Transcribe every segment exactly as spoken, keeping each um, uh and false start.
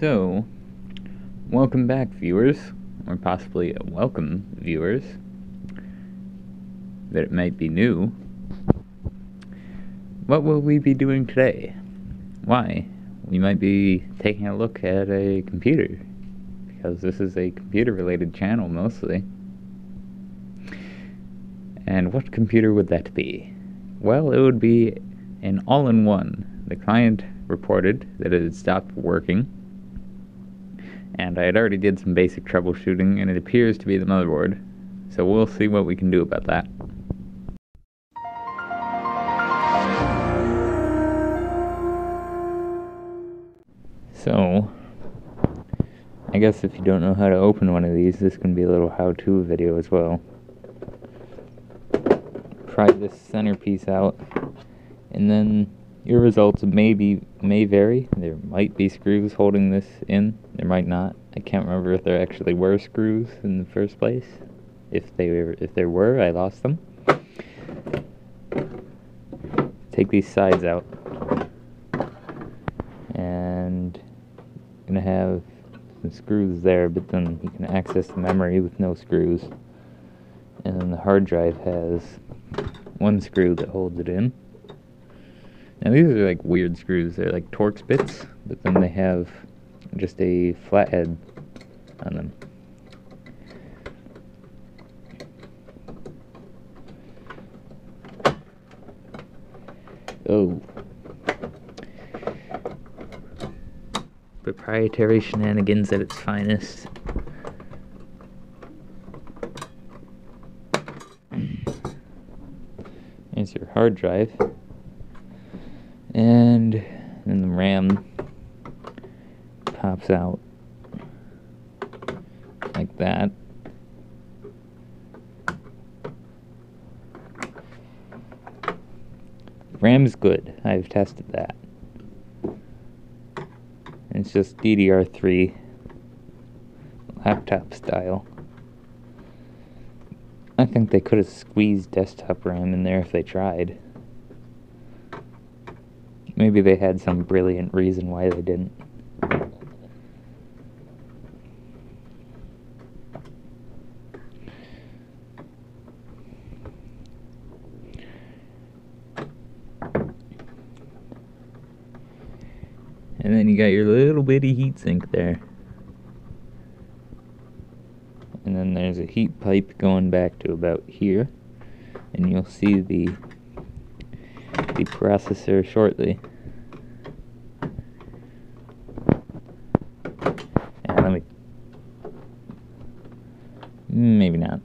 So, welcome back, viewers, or possibly welcome, viewers, that it might be new. What will we be doing today? Why, we might be taking a look at a computer, because this is a computer-related channel, mostly. And what computer would that be? Well, it would be an all-in-one. The client reported that it had stopped working, and I had already did some basic troubleshooting, and it appears to be the motherboard, so we'll see what we can do about that. So, I guess if you don't know how to open one of these, this can be a little how-to video as well. Pry this centerpiece out, and then your results may be may vary. There might be screws holding this in. There might not. I can't remember if there actually were screws in the first place. If they were, if there were, I lost them. Take these sides out, and I'm gonna have some screws there. But then you can access the memory with no screws, and then the hard drive has one screw that holds it in. Now these are like weird screws, they're like Torx bits, but then they have just a flathead on them. Oh. Proprietary shenanigans at its finest. Here's your hard drive. And then the RAM pops out like that. RAM's good. I've tested that. It's just D D R three laptop style. I think they could have squeezed desktop RAM in there if they tried. Maybe they had some brilliant reason why they didn't. And then you got your little bitty heatsink there. And then there's a heat pipe going back to about here. And you'll see the the processor shortly. And let me maybe not.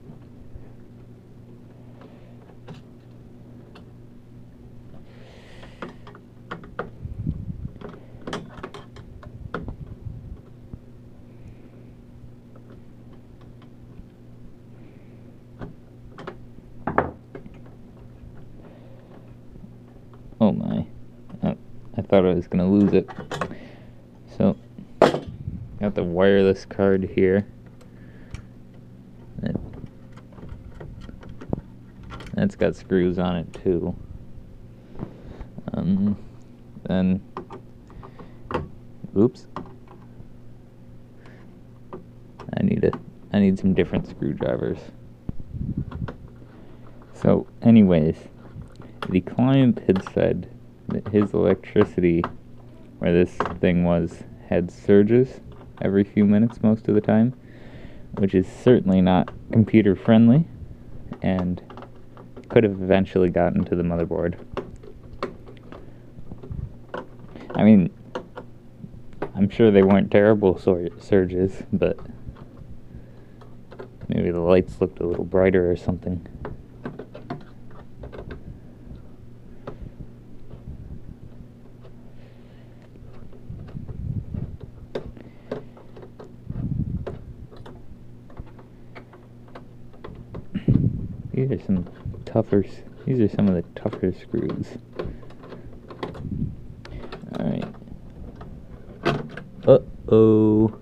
Oh my, oh, I thought I was going to lose it. So, got the wireless card here. That, that's got screws on it too. Um, then, oops. I need a, I need some different screwdrivers. So, anyways. The client had said that his electricity, where this thing was, had surges every few minutes most of the time, which is certainly not computer friendly, and could have eventually gotten to the motherboard. I mean, I'm sure they weren't terrible sur surges, but maybe the lights looked a little brighter or something. These are some tougher, these are some of the tougher screws. Alright. Uh-oh.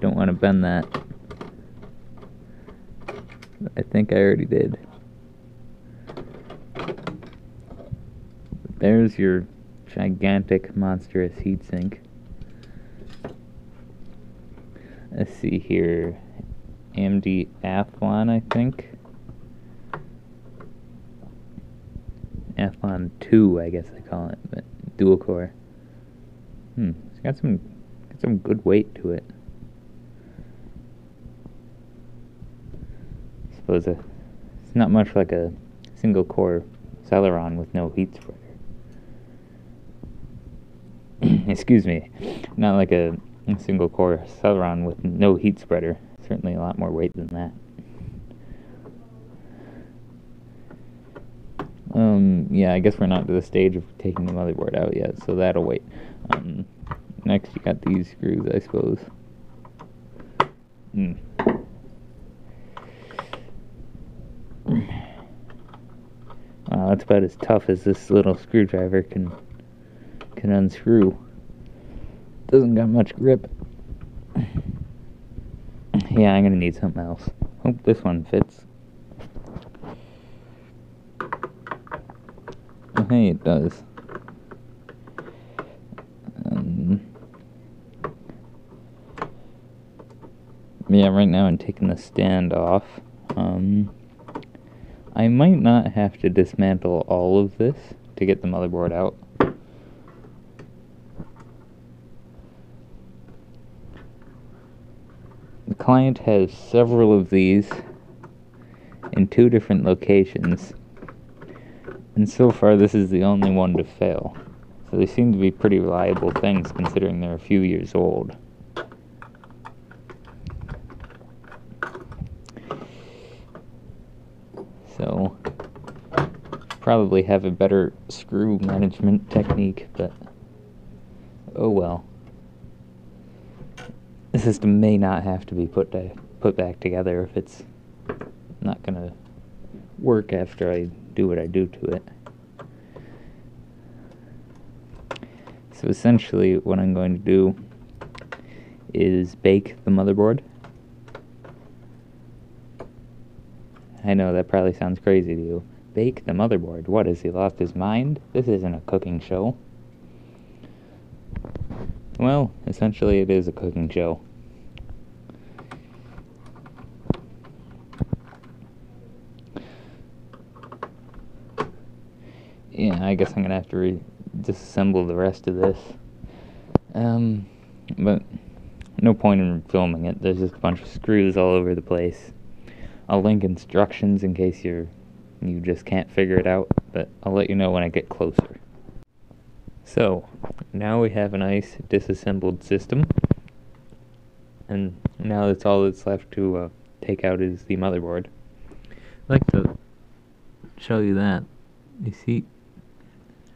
Don't want to bend that. I think I already did. There's your gigantic, monstrous heatsink. Let's see here, A M D Athlon, I think. Athlon two, I guess they call it, but dual core. Hmm, it's got some, got some good weight to it. I suppose a, it's not much like a single core Celeron with no heat spreader. Excuse me, not like a single core Celeron with no heat spreader. Certainly a lot more weight than that. Um, yeah, I guess we're not to the stage of taking the motherboard out yet, so that'll wait. Um, next you got these screws, I suppose. Mm. Wow, that's about as tough as this little screwdriver can, can unscrew. Doesn't got much grip. Yeah, I'm gonna need something else. Hope this one fits. Hey, it does. Um, yeah, right now I'm taking the stand off. Um, I might not have to dismantle all of this to get the motherboard out. The client has several of these in two different locations. And so far, this is the only one to fail. So they seem to be pretty reliable things, considering they're a few years old. So, probably have a better screw management technique, but oh well. The system may not have to be put to, put back together if it's not going to work after I do what I do to it. So essentially what I'm going to do is bake the motherboard. I know that probably sounds crazy to you. Bake the motherboard? What, has he lost his mind? This isn't a cooking show. Well, essentially it is a cooking show. Yeah, I guess I'm going to have to re disassemble the rest of this. Um, but no point in filming it. There's just a bunch of screws all over the place. I'll link instructions in case you're, you just can't figure it out, but I'll let you know when I get closer. So, now we have a nice disassembled system. And now that's all that's left to uh, take out is the motherboard. I'd like to show you that. You see,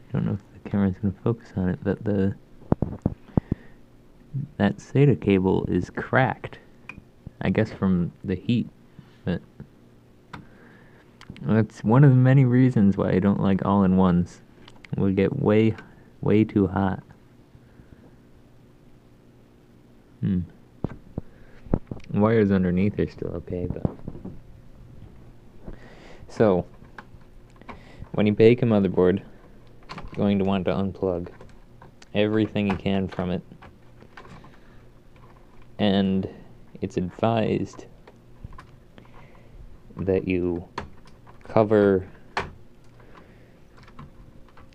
I don't know if the camera's going to focus on it, but the that SATA cable is cracked. I guess from the heat, but that's one of the many reasons why I don't like all-in-ones. It would get way, way too hot. Hmm. The wires underneath are still okay, but so. When you bake a motherboard, you're going to want to unplug everything you can from it, and it's advised that you cover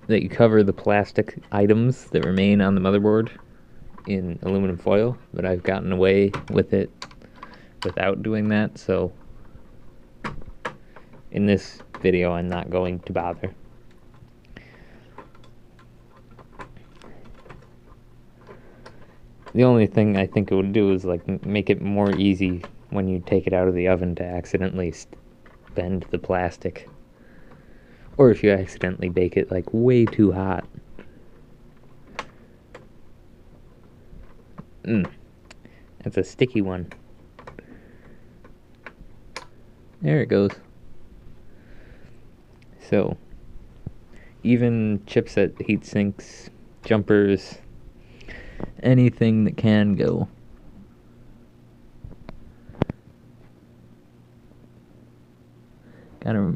that you cover the plastic items that remain on the motherboard in aluminum foil, but I've gotten away with it without doing that, so in this video I'm not going to bother. The only thing I think it would do is like make it more easy when you take it out of the oven to accidentally bend the plastic, or if you accidentally bake it like way too hot. Mm. That's a sticky one. There it goes. So, even chipset heat sinks, jumpers, anything that can go. Gotta,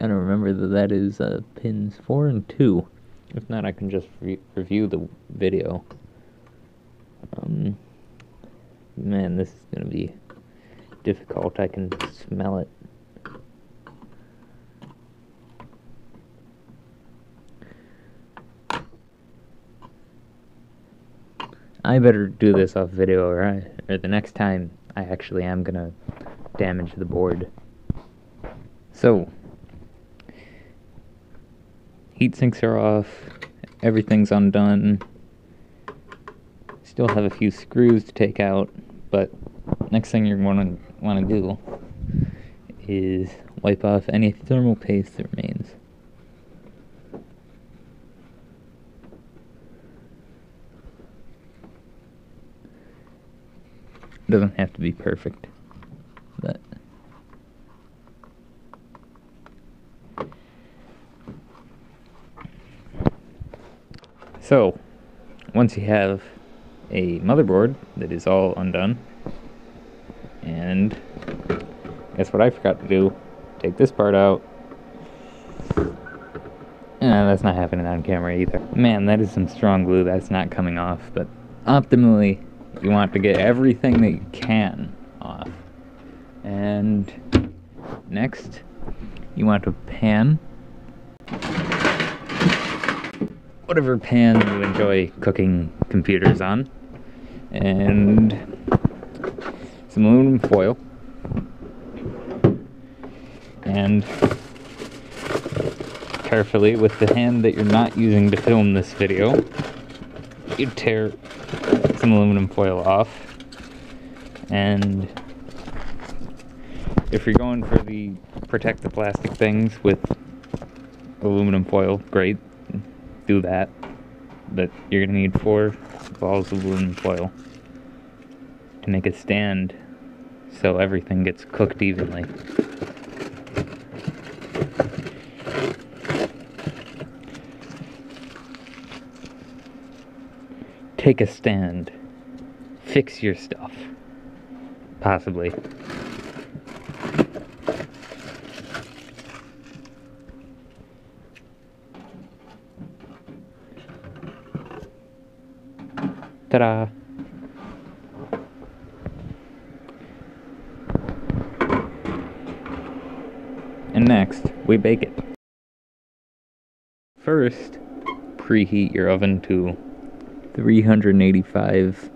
gotta remember that that is uh, pins four and two. If not, I can just re review the video. Um, Man, this is going to be difficult. I can smell it. I better do this off video, or, I, or the next time I actually am going to damage the board. So, heat sinks are off, everything's undone. Still have a few screws to take out, but next thing you're going to want to do is wipe off any thermal paste that remains. It doesn't have to be perfect, but so once you have a motherboard that is all undone, and guess what I forgot to do? Take this part out. Nah, that's not happening on camera either. Man, that is some strong glue. That's not coming off, but optimally you want to get everything that you can off. And next you want to pan whatever pan you enjoy cooking computers on, and some aluminum foil, and carefully with the hand that you're not using to film this video, you tear some aluminum foil off. And if you're going for the protect the plastic things with aluminum foil, great, do that, but you're gonna need four balls of aluminum foil to make a stand so everything gets cooked evenly. Take a stand. Fix your stuff. Possibly. Ta-da! And next, we bake it. First, preheat your oven to three hundred eighty-five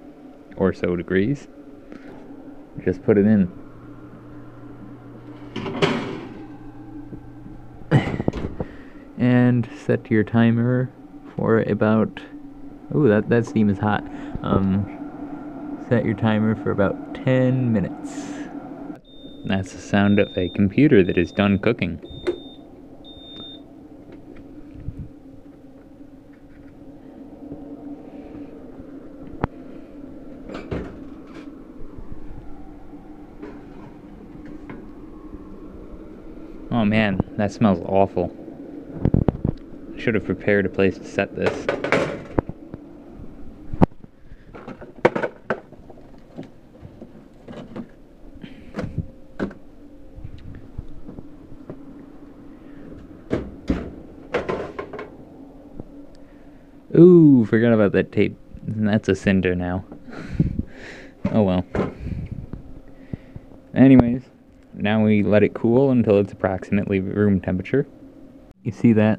or so degrees. Just put it in. And set your timer for about... Ooh, that, that steam is hot. Um, set your timer for about ten minutes. That's the sound of a computer that is done cooking. Oh man, that smells awful. Should have prepared a place to set this. Ooh, forgot about that tape. That's a cinder now. Oh well. Anyways, now we let it cool until it's approximately room temperature. You see that?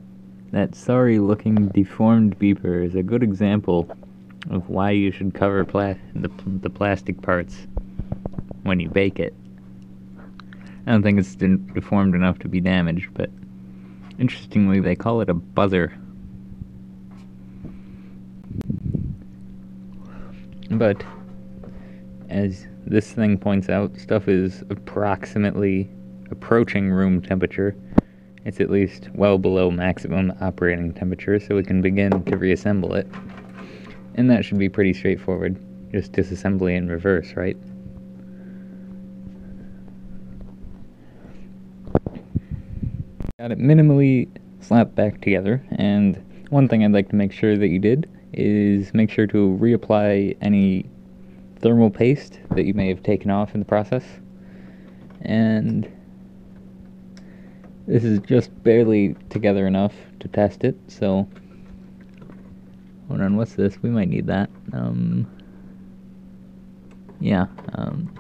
That sorry looking deformed beeper is a good example of why you should cover pla the, the plastic parts when you bake it. I don't think it's de deformed enough to be damaged, but interestingly they call it a buzzer. But, as this thing points out, stuff is approximately approaching room temperature. It's at least well below maximum operating temperature, so we can begin to reassemble it. And that should be pretty straightforward. Just disassembly in reverse, right? Got it minimally slapped back together, and one thing I'd like to make sure that you did is make sure to reapply any thermal paste that you may have taken off in the process. And this is just barely together enough to test it, so hold on, what's this? We might need that. Um, yeah, um,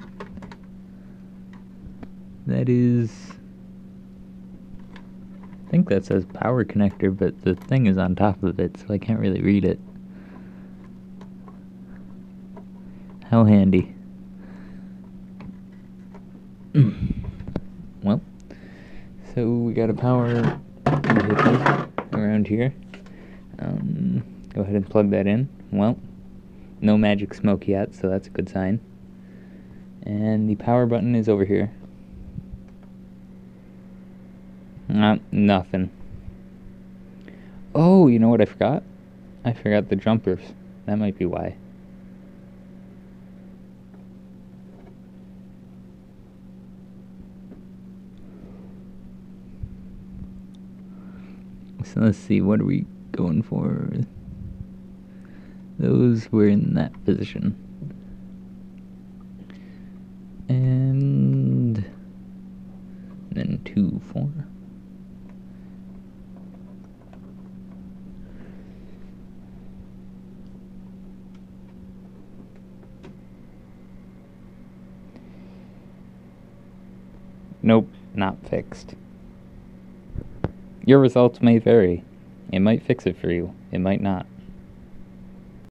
that is, I think that says power connector, but the thing is on top of it, so I can't really read it. How handy. Well, so we got a power around here. Um, go ahead and plug that in. Well, no magic smoke yet, so that's a good sign. And the power button is over here. Not nothing. Oh, you know what I forgot? I forgot the jumpers. That might be why. So let's see, what are we going for? Those were in that position. And then two, four. Nope, not fixed. Your results may vary. It might fix it for you. It might not.